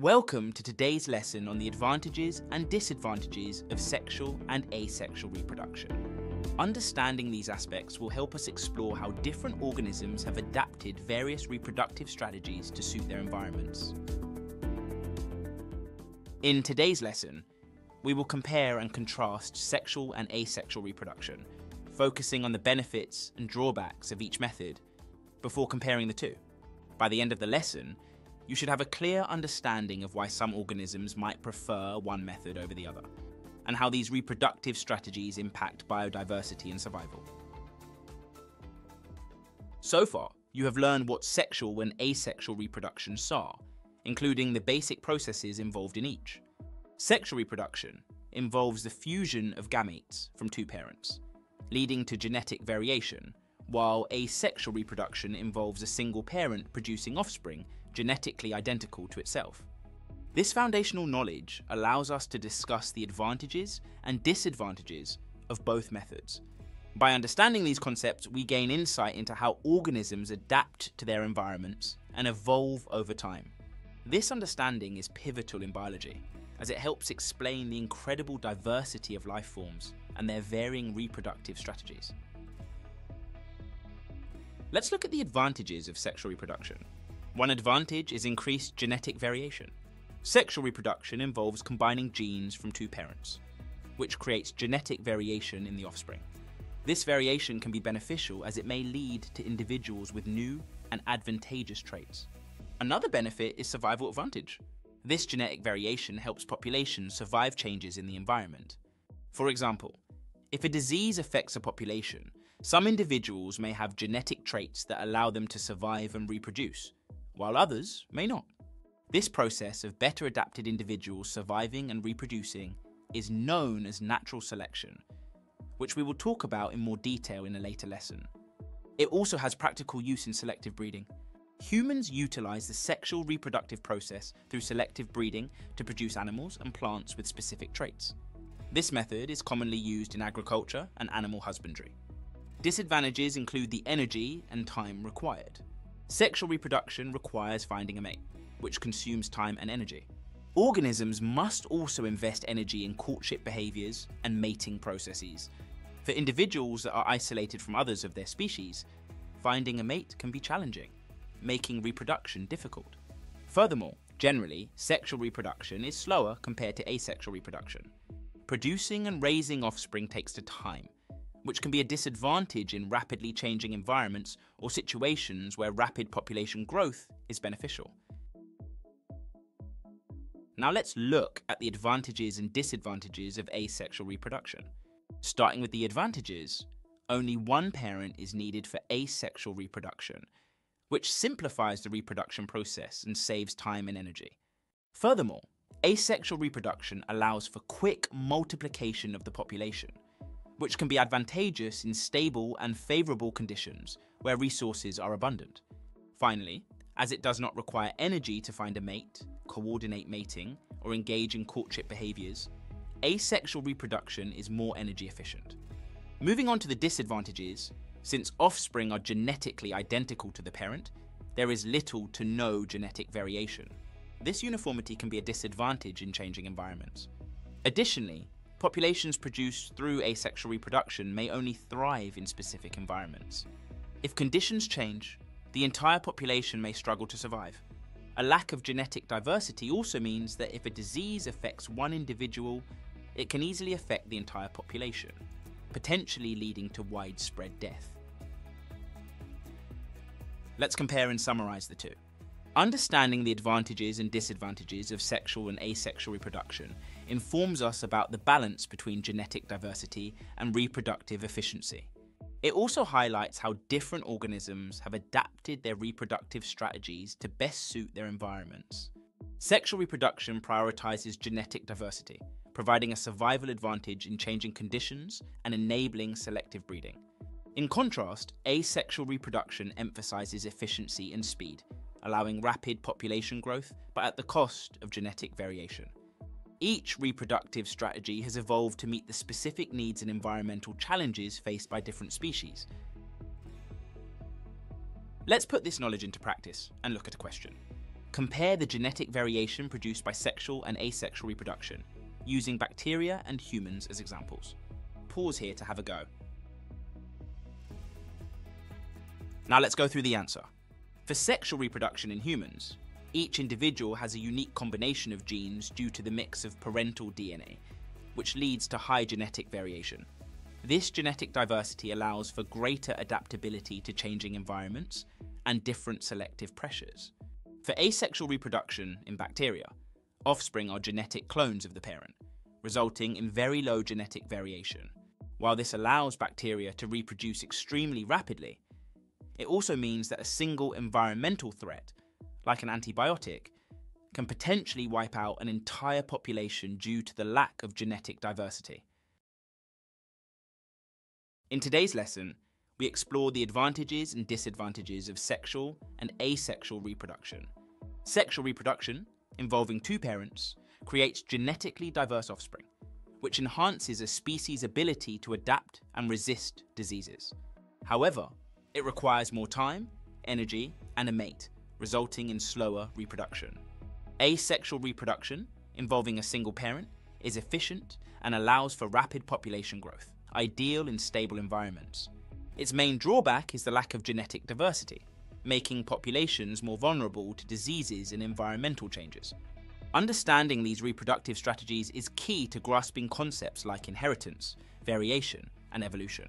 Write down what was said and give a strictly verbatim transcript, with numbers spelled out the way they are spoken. Welcome to today's lesson on the advantages and disadvantages of sexual and asexual reproduction. Understanding these aspects will help us explore how different organisms have adapted various reproductive strategies to suit their environments. In today's lesson, we will compare and contrast sexual and asexual reproduction, focusing on the benefits and drawbacks of each method before comparing the two. By the end of the lesson, you should have a clear understanding of why some organisms might prefer one method over the other, and how these reproductive strategies impact biodiversity and survival. So far, you have learned what sexual and asexual reproductions are, including the basic processes involved in each. Sexual reproduction involves the fusion of gametes from two parents, leading to genetic variation, while asexual reproduction involves a single parent producing offspring genetically identical to itself. This foundational knowledge allows us to discuss the advantages and disadvantages of both methods. By understanding these concepts, we gain insight into how organisms adapt to their environments and evolve over time. This understanding is pivotal in biology, as it helps explain the incredible diversity of life forms and their varying reproductive strategies. Let's look at the advantages of sexual reproduction. One advantage is increased genetic variation. Sexual reproduction involves combining genes from two parents, which creates genetic variation in the offspring. This variation can be beneficial as it may lead to individuals with new and advantageous traits. Another benefit is survival advantage. This genetic variation helps populations survive changes in the environment. For example, if a disease affects a population, some individuals may have genetic traits that allow them to survive and reproduce, while others may not. This process of better adapted individuals surviving and reproducing is known as natural selection, which we will talk about in more detail in a later lesson. It also has practical use in selective breeding. Humans utilize the sexual reproductive process through selective breeding to produce animals and plants with specific traits. This method is commonly used in agriculture and animal husbandry. Disadvantages include the energy and time required. Sexual reproduction requires finding a mate, which consumes time and energy. Organisms must also invest energy in courtship behaviors and mating processes. For individuals that are isolated from others of their species, finding a mate can be challenging, making reproduction difficult. Furthermore, generally, sexual reproduction is slower compared to asexual reproduction. Producing and raising offspring takes time, which can be a disadvantage in rapidly changing environments or situations where rapid population growth is beneficial. Now let's look at the advantages and disadvantages of asexual reproduction. Starting with the advantages, only one parent is needed for asexual reproduction, which simplifies the reproduction process and saves time and energy. Furthermore, asexual reproduction allows for quick multiplication of the population, which can be advantageous in stable and favourable conditions where resources are abundant. Finally, as it does not require energy to find a mate, coordinate mating, or engage in courtship behaviours, asexual reproduction is more energy efficient. Moving on to the disadvantages, since offspring are genetically identical to the parent, there is little to no genetic variation. This uniformity can be a disadvantage in changing environments. Additionally, populations produced through asexual reproduction may only thrive in specific environments. If conditions change, the entire population may struggle to survive. A lack of genetic diversity also means that if a disease affects one individual, it can easily affect the entire population, potentially leading to widespread death. Let's compare and summarize the two. Understanding the advantages and disadvantages of sexual and asexual reproduction informs us about the balance between genetic diversity and reproductive efficiency. It also highlights how different organisms have adapted their reproductive strategies to best suit their environments. Sexual reproduction prioritizes genetic diversity, providing a survival advantage in changing conditions and enabling selective breeding. In contrast, asexual reproduction emphasizes efficiency and speed, allowing rapid population growth, but at the cost of genetic variation. Each reproductive strategy has evolved to meet the specific needs and environmental challenges faced by different species. Let's put this knowledge into practice and look at a question. Compare the genetic variation produced by sexual and asexual reproduction, using bacteria and humans as examples. Pause here to have a go. Now let's go through the answer. For sexual reproduction in humans, each individual has a unique combination of genes due to the mix of parental D N A, which leads to high genetic variation. This genetic diversity allows for greater adaptability to changing environments and different selective pressures. For asexual reproduction in bacteria, offspring are genetic clones of the parent, resulting in very low genetic variation. While this allows bacteria to reproduce extremely rapidly, it also means that a single environmental threat, like an antibiotic, can potentially wipe out an entire population due to the lack of genetic diversity. In today's lesson, we explore the advantages and disadvantages of sexual and asexual reproduction. Sexual reproduction, involving two parents, creates genetically diverse offspring, which enhances a species' ability to adapt and resist diseases. However, it requires more time, energy, and a mate, resulting in slower reproduction. Asexual reproduction, involving a single parent, is efficient and allows for rapid population growth, ideal in stable environments. Its main drawback is the lack of genetic diversity, making populations more vulnerable to diseases and environmental changes. Understanding these reproductive strategies is key to grasping concepts like inheritance, variation, and evolution.